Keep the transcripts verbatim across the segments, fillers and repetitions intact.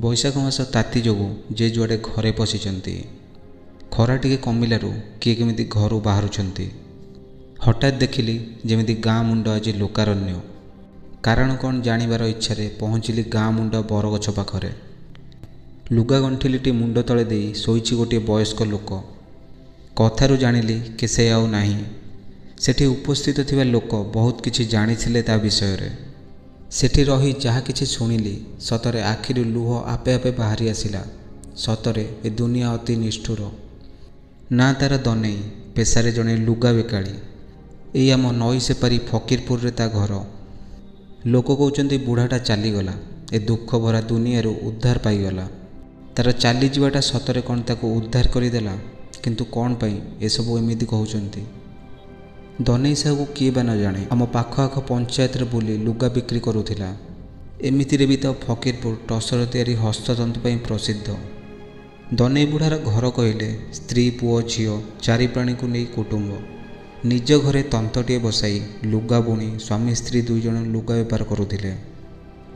बैशाख मास ताती जोगु जे जुआडे घरे पशिचंती खरा टिके कमिलारू किए केमिति घरू बाहरुचंती। हठात देखिली जेमिति गाँ मुंड आजि लोकारण्य। कारण कौन जानिबार इच्छा रे पहुँचिली गाँ मुंड बरगछ पाखरे। लुगा गंठिलीटी मुंड तले देई सोईची गोटे वयस्क लोक। कथारू जानिली कि से आउ नाही। सेठी उपस्थित थिबा लोक बहुत किछि जानिथिले ता विषय रे। सेठी रही जहा किछि सुनिली सतरे आखिरी लुह आपे आपे बाहरी आसिला। सतरे ए दुनिया अति निष्ठुर। ना तार दनेई पेशारे जणे लुगा बेकाळी। ए आम नई सेपारी फकीरपुर रे ता घर। लोक कहते बुढ़ाटा चलीगला ए दुख भरा दुनिया उद्धार पाईगला। तार चलीजाटा सतरे कौन ताको उद्धार करदेला किंतु कौन पाई एसबू एमती कहते। दनई साहू किए बा न जाने आम पाख आख पंचायत बुली लुगा बिक्री करूला। एमती भी तो फकीरपुर टसर तैयारी हस्ततंत्र प्रसिद्ध। दनई बुढ़ार घर कहले स्त्री पुओ झीओ चारि प्राणी को नहीं कुटुंब। निज घरे तंतटे बसाई लुगा बुणी स्वामी स्त्री दुईजण लुगा बेपार करुले।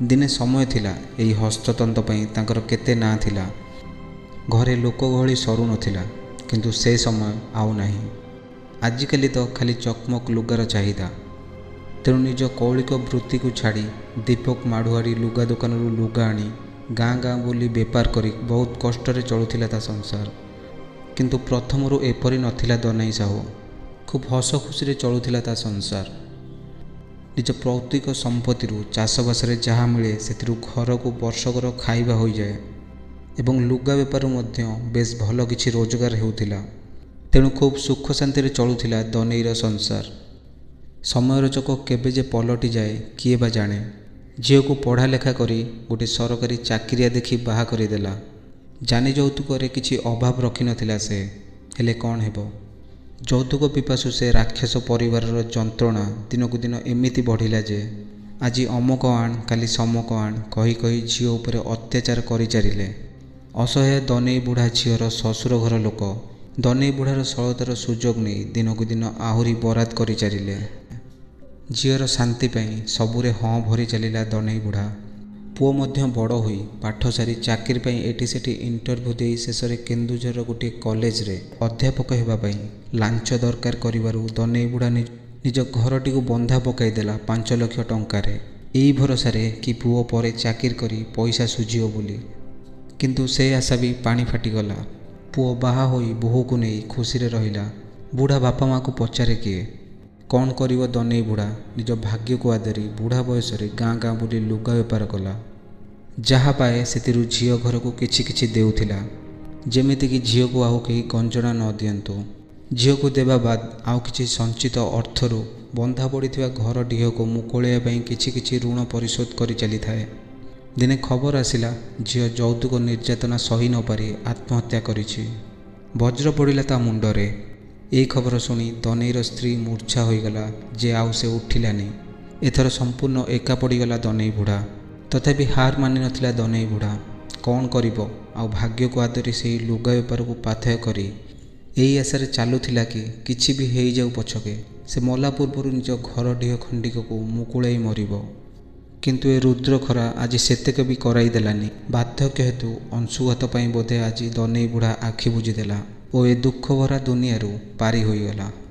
दिने समय थिला एही हस्ततंत पई तांकर केते ना थिला। घरे लोक गहली सरू नथिला किंतु से समय आउ नाही। आजिकाली तो खाली चकमक लुगार चाहिदा। तेणु निज कौलिक वृत्ति को छाड़ी दीपक माढ़ुआरी लुगा दुकान लुगा आनी गाँ गाँ बुली बेपार करी बहुत कष्टरे चलुथिला ता संसार। किंतु प्रथमरु एपरि नथिला दनई साहू। खूब हस खुशी चलुला ता संसार। निज प्रौतिक संपत्ति चाषबास जहाँ मिले से घर को वर्षकर खाइबा हो जाए एवं लुगा बेपारू बेस भल कि रोजगार होता। तेणु खूब सुख शांति चलुला दनईर संसार। समय चक केबेजे पलटि जाए किए बा जाने। झील को पढ़ा लेखा करी गोटे सरकारी चाकरिया देखि बाहा करदेला। जानी जौतुक किसी अभाव रखि नथिला से। हेले कौन हेबो। जौतुक पिपासु से राक्षस परिवार जंत्रणा दिनकु दिन एमिति बढ़िला जे आज अमुक आण काली समक आण कही कही झीओ उपरे अत्याचार करि चारिले। असहाय दनई बुढ़ा झीओर ससुर घर लोक दनई बुढ़ार सरलतार सुजोग नहीं दिनकु दिन आहुरी बराद करि चारिले। झीओर शांति पाई सबुरे हाँ भरी चलिला दनई बुढ़ा। पुओ मध्य बड़ होई पाठ सारी चाकरी पाई एटी सेठी इंटरव्यू देई शेषर केन्दुझर गोटे कॉलेज रे अध्यापक हेबा पाई लांच दरकार करिवारु दनई बुढ़ा निज घरटी को बंधा पकाई देला पांच लाख टंका रे। एई भरोसारे कि पुओ परे चाकरी करी पैसा सुझियो बोली। किंतु से आशा भी पानी फाटी गला। पुओ बाहा होई बहु को नेई खुशी रे रहिला। बुढ़ा बापा माँ को पचारे किए कौन करिवो दनई बुढ़ा। निज भाग्य को आदरी बुढ़ा बयस गाँ गाँ बुली लुगा बेपार कला। जहा पाए से झीओ घर को किछि किछि देउथिला जेमिति कि झीओ को आउ केही गंजना न दियंतु। झीओ को देबा बाद आउ किछि संचित अर्थरु बंधा पड़िथिबा घर डीह को मुकोळेया पई किछि किछि ऋण परिशोध करि चली थाए। दिने खबर आसिला झीओ जौतुक निर्यातना सही न पारि आत्महत्या करिछि। वज्र पड़िला ता मुंडरे। ए खबर शुणी दनईर स्त्री मूर्छा होईगला जे आउ से उठिलानी। एथर संपूर्ण एका पड़ीगला दनई बुढ़ा। तथापि हार मानि नथिला दनई बुढ़ा। कौन करिवो आउ भाग्य को आदरी सेही लुगा बेपार को पाथय करी एही आशारे चालुथिला कि किछि भी हेई जाउ पछके से मला पूर्वरु निज घर डीह खंडिक को मुकुळाई मरिवो। किंतु ए रुद्र खरा आज सेतेक भी कराई देलानी। बाध्यक हेतु अंशुघात पाई बोधे आज दनई बुढ़ा आखि बुझिदेला ओ ए दुख भरा दुनिया पारी होईगला।